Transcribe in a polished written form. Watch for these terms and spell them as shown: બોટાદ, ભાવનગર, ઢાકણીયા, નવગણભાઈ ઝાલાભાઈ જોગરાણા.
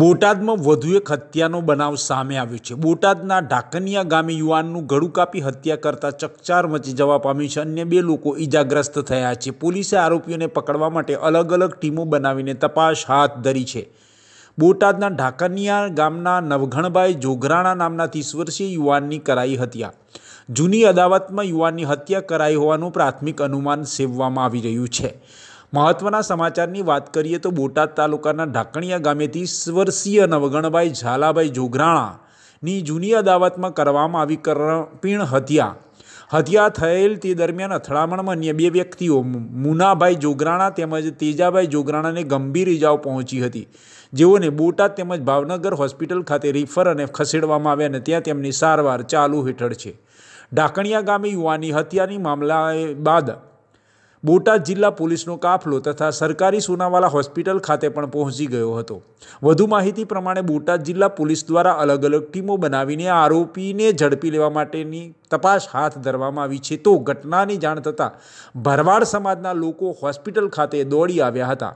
બોટાદમાં વધુ એક હત્યાનો બનાવ સામે આવ્યો છે। બોટાદના ઢાકણીયા ગામે યુવાનનું ગળું કાપી હત્યા કરતા ચકચાર મચી જવા પામી છે। અન્ય બે લોકો ઈજાગ્રસ્ત થયા છે। પોલીસે આરોપીઓને પકડવા માટે અલગ અલગ ટીમો બનાવીને તપાસ હાથ ધરી છે। બોટાદના ઢાકણીયા ગામના નવઘણભાઈ જોગરાણા નામના 30 વર્ષીય યુવાનની કરાઈ હત્યા। જૂની અદાવતમાં યુવાનની હત્યા કરાઈ હોવાનું પ્રાથમિક અનુમાન સેવવામાં આવી રહ્યું છે। महत्वना समाचारनी बात करिए तो बोटाद तालुकाना ढाकणिया गामे 30 वर्षीय नवगणभाई झालाभाई जोगराणानी जूनी अदावत में करवामां आवी करपीण हत्या थयेल ते दरमियान અથડામણમાં અન્ય બે વ્યક્તિઓ મુનાભાઈ જોગરાણા તેમજ તેજાભાઈ જોગરાણાને ગંભીર ઈજાઓ પહોંચી હતી, જેઓને બોટાદ તેમજ ભાવનગર હોસ્પિટલ ખાતે રેફર અને ખસેડવામાં આવ્યા અને ત્યાં તેમની સારવાર ચાલુ હેઠળ છે। ઢાકણીયા ગામે યુવાની હત્યાની મામલાએ બાદ बोटाद जिला पुलिस नो काफलो तथा सरकारी सोनावाला हॉस्पिटल खाते पण पहोंची गयो हतो। वधु माहिती प्रमाणे बोटाद जिला पुलिस द्वारा अलग अलग टीमों बनावीने आरोपीने झड़पी लेवा माटेनी तपास हाथ धरवामां आवी छे। तो घटनानी जाण थतां भरवाड़ समाजना लोको हॉस्पिटल खाते दौड़ी आव्या हता।